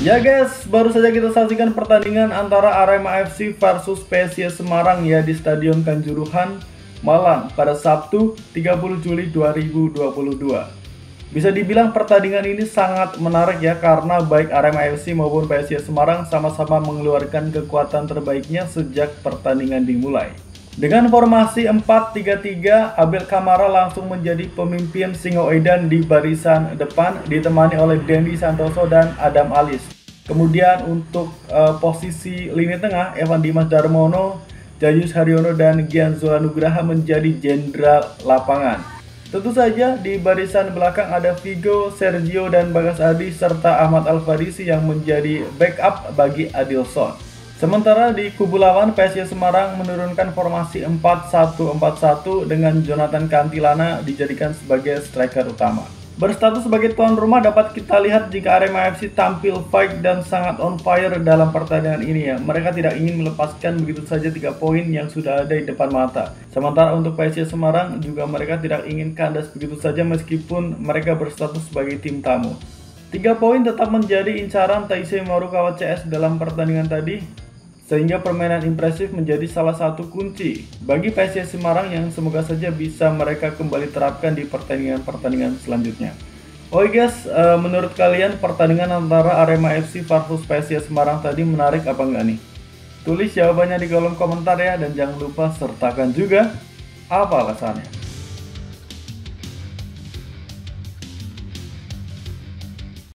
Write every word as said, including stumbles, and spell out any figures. Ya guys, baru saja kita saksikan pertandingan antara Arema F C versus P S I S Semarang ya di Stadion Kanjuruhan, Malang pada Sabtu tiga puluh Juli dua ribu dua puluh dua. Bisa dibilang pertandingan ini sangat menarik ya, karena baik Arema F C maupun P S I S Semarang sama-sama mengeluarkan kekuatan terbaiknya sejak pertandingan dimulai. Dengan formasi empat tiga tiga, Abel Kamara langsung menjadi pemimpin Singo Edan di barisan depan, ditemani oleh Dendi Santoso dan Adam Alis. Kemudian untuk uh, posisi lini tengah, Evan Dimas Darmono, Jayus Haryono, dan Gianzola Nugraha menjadi jenderal lapangan. Tentu saja di barisan belakang ada Vigo, Sergio, dan Bagas Adi, serta Ahmad Alfarisi yang menjadi backup bagi Adilson. Sementara di kubu lawan, P S I S Semarang menurunkan formasi empat satu empat satu dengan Jonathan Cantilana dijadikan sebagai striker utama. Berstatus sebagai tuan rumah, dapat kita lihat jika Arema F C tampil fight dan sangat on fire dalam pertandingan ini ya. Mereka tidak ingin melepaskan begitu saja tiga poin yang sudah ada di depan mata. Sementara untuk P S I S Semarang juga mereka tidak ingin kandas begitu saja meskipun mereka berstatus sebagai tim tamu. Tiga poin tetap menjadi incaran Taisei Marukawa C S dalam pertandingan tadi, sehingga permainan impresif menjadi salah satu kunci bagi P S I S Semarang yang semoga saja bisa mereka kembali terapkan di pertandingan-pertandingan selanjutnya. Oke guys, uh, menurut kalian pertandingan antara Arema F C versus P S I S Semarang tadi menarik apa enggak nih? Tulis jawabannya di kolom komentar ya, dan jangan lupa sertakan juga apa alasannya.